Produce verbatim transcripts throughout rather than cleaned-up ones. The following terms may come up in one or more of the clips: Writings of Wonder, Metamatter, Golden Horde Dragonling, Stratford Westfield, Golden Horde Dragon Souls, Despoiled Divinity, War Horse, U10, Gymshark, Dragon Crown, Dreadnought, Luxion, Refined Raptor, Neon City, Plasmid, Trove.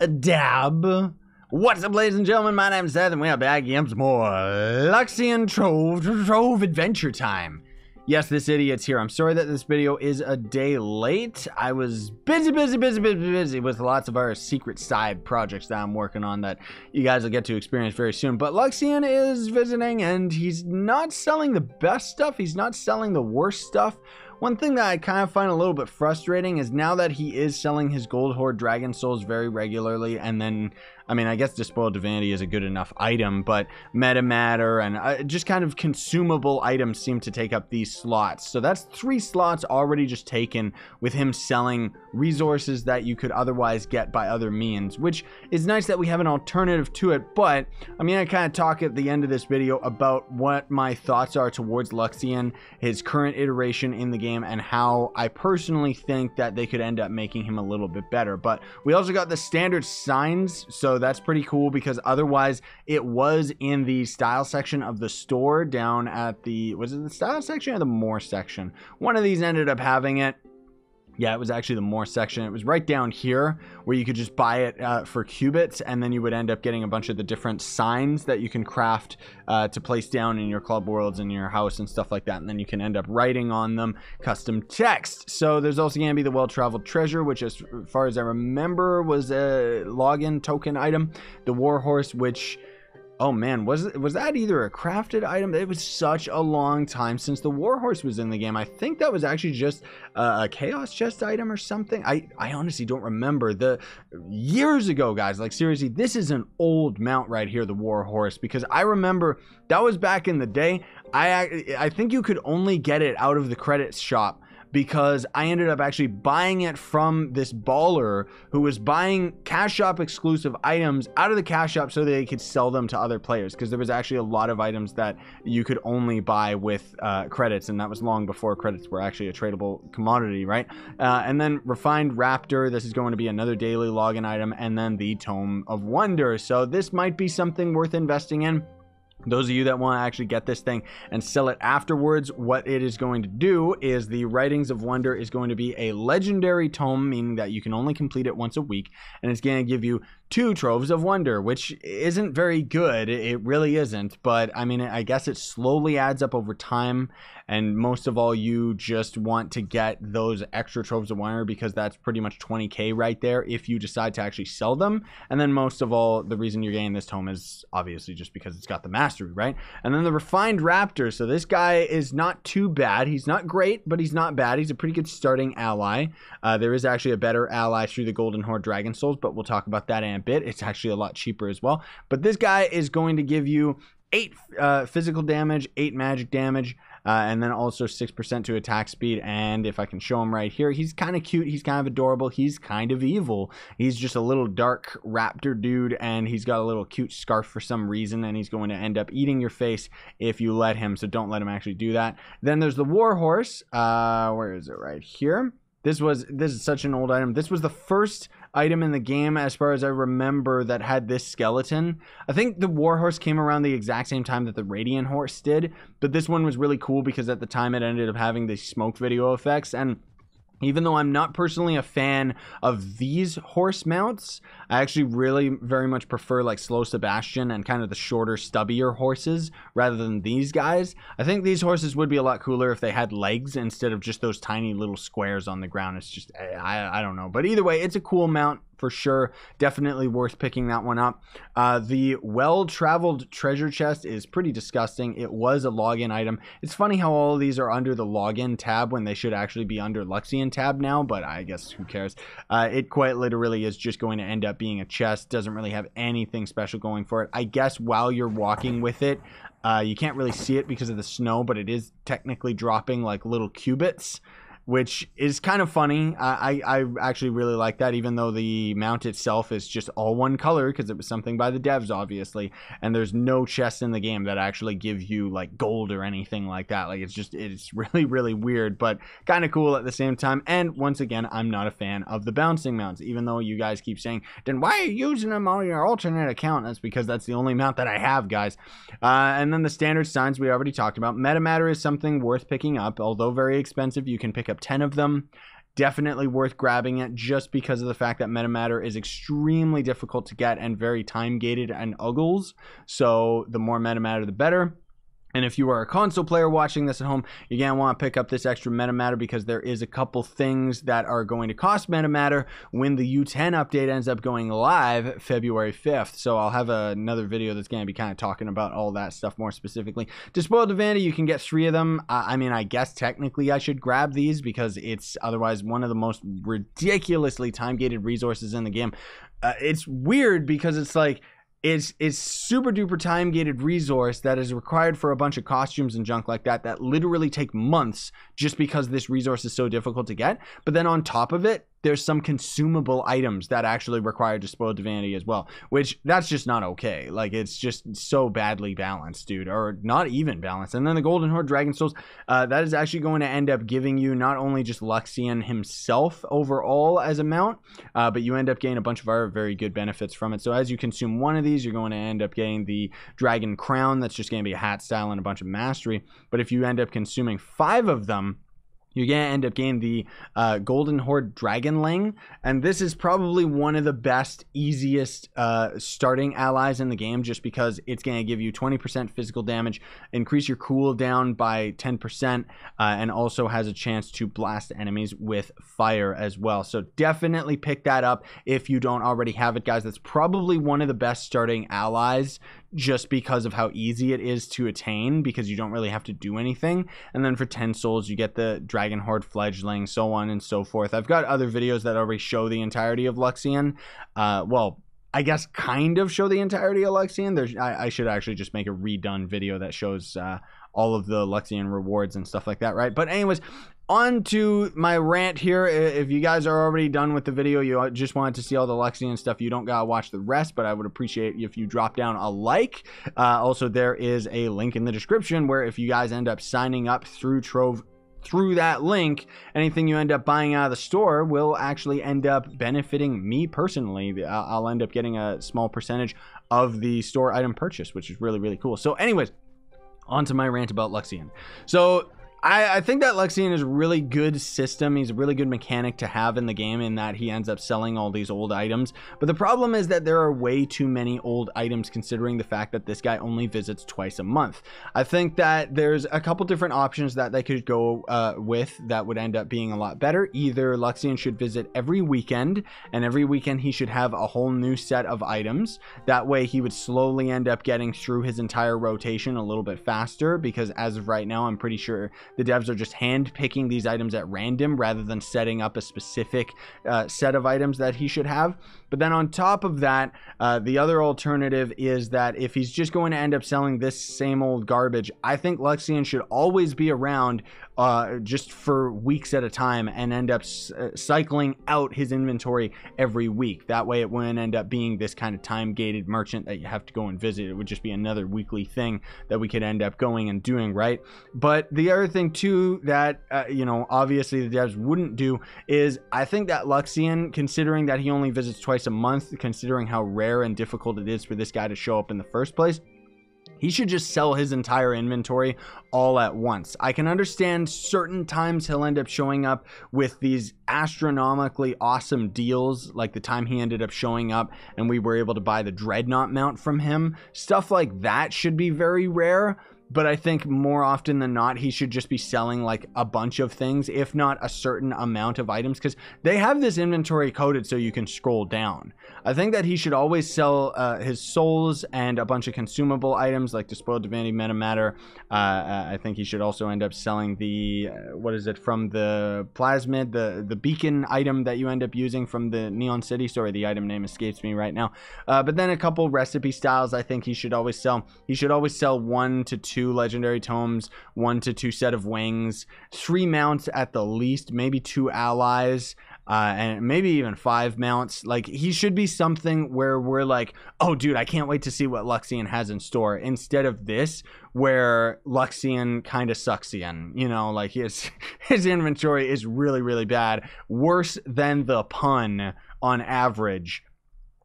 a dab. What's up, ladies and gentlemen? My name is Seth, and we are back again some more Luxion Trove, Trove Adventure Time. Yes, this idiot's here. I'm sorry that this video is a day late. I was busy, busy, busy, busy, busy with lots of our secret side projects that I'm working on that you guys will get to experience very soon. But Luxion is visiting, and he's not selling the best stuff. He's not selling the worst stuff. One thing that I kind of find a little bit frustrating is now that he is selling his Golden Horde Dragon Souls very regularly, and then, I mean, I guess Despoiled Divinity is a good enough item, but Metamatter and uh, just kind of consumable items seem to take up these slots. So that's three slots already just taken with him selling resources that you could otherwise get by other means, which is nice that we have an alternative to it. But I'm going to kind of talk at the end of this video about what my thoughts are towards Luxion, his current iteration in the game, and how I personally think that they could end up making him a little bit better. But we also got the standard signs, so that's pretty cool, because otherwise it was in the style section of the store down at the, was it the style section or the more section? One of these ended up having it. Yeah, it was actually the more section. It was right down here where you could just buy it uh, for cubits, and then you would end up getting a bunch of the different signs that you can craft uh, to place down in your club worlds and your house and stuff like that. And then you can end up writing on them custom text. So there's also going to be the well-traveled treasure, which as far as I remember was a login token item. The War Horse, which... oh man, was it, was that either a crafted item? It was such a long time since the War Horse was in the game. I think that was actually just a, a Chaos Chest item or something. I, I honestly don't remember. The years ago, guys, like seriously, this is an old mount right here, the War Horse, because I remember that was back in the day. I I think you could only get it out of the credit shop, because I ended up actually buying it from this baller who was buying cash shop exclusive items out of the cash shop so they could sell them to other players, because there was actually a lot of items that you could only buy with uh, credits, and that was long before credits were actually a tradable commodity, right? Uh, and then Refined Raptor, this is going to be another daily login item, and then the Tome of Wonder. So this might be something worth investing in. Those of you that want to actually get this thing and sell it afterwards, what it is going to do is the Writings of Wonder is going to be a legendary tome, meaning that you can only complete it once a week, and it's going to give you two Troves of Wonder, which isn't very good. It really isn't, but I mean, I guess it slowly adds up over time, and most of all, you just want to get those extra Troves of Wonder, because that's pretty much twenty K right there if you decide to actually sell them. And then most of all, the reason you're getting this tome is obviously just because it's got the mask. Mastery, right? And then the Refined Raptor. So this guy is not too bad. He's not great, but he's not bad. He's a pretty good starting ally. Uh, there is actually a better ally through the Golden Horde Dragon Souls, but we'll talk about that in a bit. It's actually a lot cheaper as well. But this guy is going to give you eight uh, physical damage, eight magic damage, Uh, and then also six percent to attack speed. And if I can show him right here, he's kind of cute. He's kind of adorable. He's kind of evil. He's just a little dark raptor dude, and he's got a little cute scarf for some reason, and he's going to end up eating your face if you let him. So don't let him actually do that. Then there's the War Horse. Uh, where is it? Right here. This was, this is such an old item. This was the first item in the game, as far as I remember, that had this skeleton. I think the War Horse came around the exact same time that the Radiant Horse did, but this one was really cool because at the time it ended up having the smoke video effects. And even though I'm not personally a fan of these horse mounts, I actually really very much prefer like Slow Sebastian and kind of the shorter, stubbier horses rather than these guys. I think these horses would be a lot cooler if they had legs instead of just those tiny little squares on the ground. It's just, I, I don't know. But either way, it's a cool mount for sure. Definitely worth picking that one up. Uh, the well-traveled treasure chest is pretty disgusting. It was a login item. It's funny how all of these are under the login tab when they should actually be under Luxion tab now, but I guess who cares. Uh, it quite literally is just going to end up being a chest. Doesn't really have anything special going for it. I guess while you're walking with it, uh, you can't really see it because of the snow, but it is technically dropping like little cubits, which is kind of funny. I, I actually really like that, even though the mount itself is just all one color because it was something by the devs, obviously. And there's no chests in the game that actually give you like gold or anything like that. Like it's just, it's really, really weird, but kind of cool at the same time. And once again, I'm not a fan of the bouncing mounts, even though you guys keep saying, then why are you using them on your alternate account? That's because that's the only mount that I have, guys. Uh, and then the standard signs we already talked about. Metamatter is something worth picking up, although very expensive. You can pick up ten of them. definitely worth grabbing it just because of the fact that Metamatter is extremely difficult to get and very time gated and uggles. So the more Metamatter, the better. And if you are a console player watching this at home, you're going to want to pick up this extra Metamatter because there is a couple things that are going to cost Metamatter when the U ten update ends up going live February fifth. So I'll have a, another video that's going to be kind of talking about all that stuff more specifically. Despoiled Divinity, you can get three of them. I, I mean, I guess technically I should grab these because it's otherwise one of the most ridiculously time-gated resources in the game. Uh, it's weird because it's like... It's, it's super duper time gated resource that is required for a bunch of costumes and junk like that that literally take months just because this resource is so difficult to get. But then on top of it, there's some consumable items that actually require Despoiled Divinity as well, which that's just not okay. Like, it's just so badly balanced, dude, or not even balanced. And then the Golden Horde Dragon Souls, uh, that is actually going to end up giving you not only just Luxion himself overall as a mount, uh, but you end up getting a bunch of other very good benefits from it. So as you consume one of these, you're going to end up getting the Dragon Crown. That's just going to be a hat style and a bunch of mastery. But if you end up consuming five of them, you're going to end up getting the uh, Golden Horde Dragonling. And this is probably one of the best, easiest uh, starting allies in the game just because it's going to give you twenty percent physical damage, increase your cooldown by ten percent, uh, and also has a chance to blast enemies with fire as well. So definitely pick that up if you don't already have it, guys. That's probably one of the best starting allies just because of how easy it is to attain because you don't really have to do anything. And then for ten souls, you get the Dragon Dragon Horde Fledgling, so on and so forth. I've got other videos that already show the entirety of Luxion. Uh, well, I guess kind of show the entirety of Luxion. There's, I, I should actually just make a redone video that shows uh, all of the Luxion rewards and stuff like that, right? But anyways, on to my rant here. If you guys are already done with the video, you just wanted to see all the Luxion stuff, you don't gotta watch the rest, but I would appreciate if you drop down a like. Uh, also, there is a link in the description where if you guys end up signing up through Trove, through that link, anything you end up buying out of the store will actually end up benefiting me personally. I'll end up getting a small percentage of the store item purchase, which is really, really cool. So anyways, on to my rant about Luxion. So I, I think that Luxion is a really good system. He's a really good mechanic to have in the game in that he ends up selling all these old items. But the problem is that there are way too many old items considering the fact that this guy only visits twice a month. I think that there's a couple different options that they could go uh, with that would end up being a lot better. Either Luxion should visit every weekend, and every weekend he should have a whole new set of items. That way he would slowly end up getting through his entire rotation a little bit faster because as of right now, I'm pretty sure the devs are just hand-picking these items at random rather than setting up a specific uh, set of items that he should have. But then on top of that, uh, the other alternative is that if he's just going to end up selling this same old garbage, I think Luxion should always be around uh, just for weeks at a time and end up s cycling out his inventory every week. That way it wouldn't end up being this kind of time-gated merchant that you have to go and visit. It would just be another weekly thing that we could end up going and doing, right? But the other thing too that uh, you know, obviously the devs wouldn't do is I think that Luxion, considering that he only visits twice a month, considering how rare and difficult it is for this guy to show up in the first place, he should just sell his entire inventory all at once. I can understand certain times he'll end up showing up with these astronomically awesome deals, like the time he ended up showing up and we were able to buy the Dreadnought mount from him. Stuff like that should be very rare. But I think more often than not, he should just be selling like a bunch of things, if not a certain amount of items, because they have this inventory coded so you can scroll down. I think that he should always sell uh, his souls and a bunch of consumable items like Despoiled Divinity, Metamatter. Uh, I think he should also end up selling the, uh, what is it, from the Plasmid, the, the beacon item that you end up using from the Neon City. Sorry, the item name escapes me right now. Uh, but then a couple recipe styles I think he should always sell. He should always sell one to two. Two legendary tomes, one to two set of wings, three mounts at the least, maybe two allies, uh, and maybe even five mounts. Like, he should be something where we're like, oh, dude, I can't wait to see what Luxion has in store, instead of this, where Luxion kind of sucks again. You know, like his, his inventory is really, really bad. Worse than the pun on average.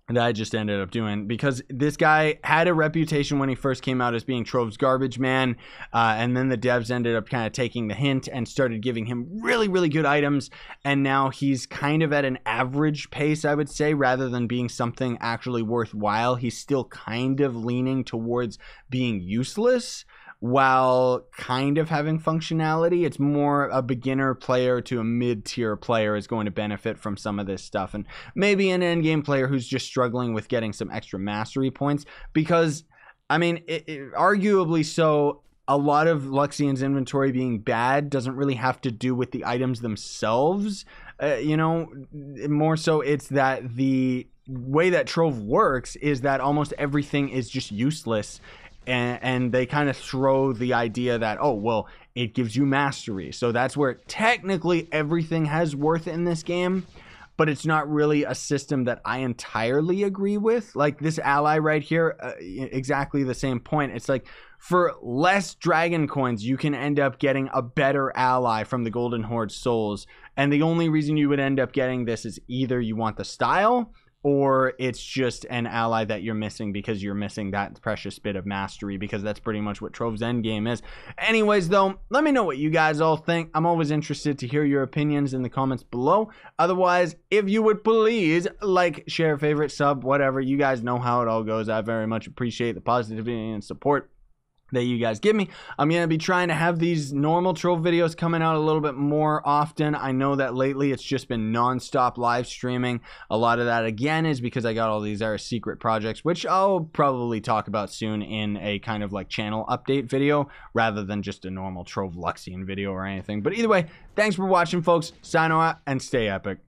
that I just ended up doing, because this guy had a reputation when he first came out as being Trove's garbage man, uh, and then the devs ended up kind of taking the hint and started giving him really, really good items, and now he's kind of at an average pace, I would say, rather than being something actually worthwhile. He's still kind of leaning towards being useless while kind of having functionality. It's more a beginner player to a mid-tier player is going to benefit from some of this stuff, and maybe an endgame player who's just struggling with getting some extra mastery points, because I mean it, it, arguably so a lot of Luxion's inventory being bad doesn't really have to do with the items themselves, uh, you know, more so it's that the way that Trove works is that almost everything is just useless. And, and they kind of throw the idea that, oh, well, it gives you mastery. So that's where technically everything has worth in this game, but it's not really a system that I entirely agree with. Like this ally right here, uh, exactly the same point. It's like for less dragon coins, you can end up getting a better ally from the Golden Horde Souls. And the only reason you would end up getting this is either you want the style, or it's just an ally that you're missing because you're missing that precious bit of mastery, because that's pretty much what Trove's endgame is. Anyways, though, let me know what you guys all think. I'm always interested to hear your opinions in the comments below. Otherwise, if you would please like, share, favorite, sub, whatever. You guys know how it all goes. I very much appreciate the positivity and support that you guys give me. I'm gonna be trying to have these normal Trove videos coming out a little bit more often. I know that lately it's just been non-stop live streaming. A lot of that again is because I got all these Era Secret projects, which I'll probably talk about soon in a kind of like channel update video rather than just a normal Trove Luxion video or anything. But either way, thanks for watching, folks. Sign out and stay epic.